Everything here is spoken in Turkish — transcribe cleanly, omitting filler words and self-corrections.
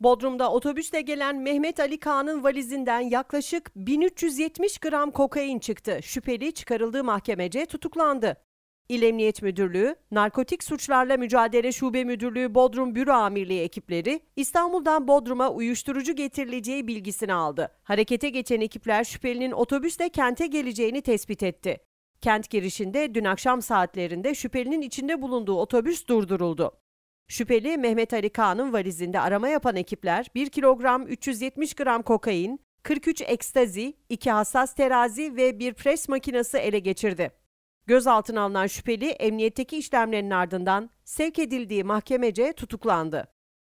Bodrum'da otobüsle gelen Mehmet Ali Kağan'ın valizinden yaklaşık 1370 gram kokain çıktı. Şüpheli çıkarıldığı mahkemece tutuklandı. İl Emniyet Müdürlüğü, Narkotik Suçlarla Mücadele Şube Müdürlüğü Bodrum Büro Amirliği ekipleri İstanbul'dan Bodrum'a uyuşturucu getirileceği bilgisini aldı. Harekete geçen ekipler şüphelinin otobüsle kente geleceğini tespit etti. Kent girişinde dün akşam saatlerinde şüphelinin içinde bulunduğu otobüs durduruldu. Şüpheli Mehmet Ali Kağan'ın valizinde arama yapan ekipler 1 kilogram 370 gram kokain, 43 ekstazi, 2 hassas terazi ve bir pres makinesi ele geçirdi. Gözaltına alınan şüpheli emniyetteki işlemlerin ardından sevk edildiği mahkemece tutuklandı.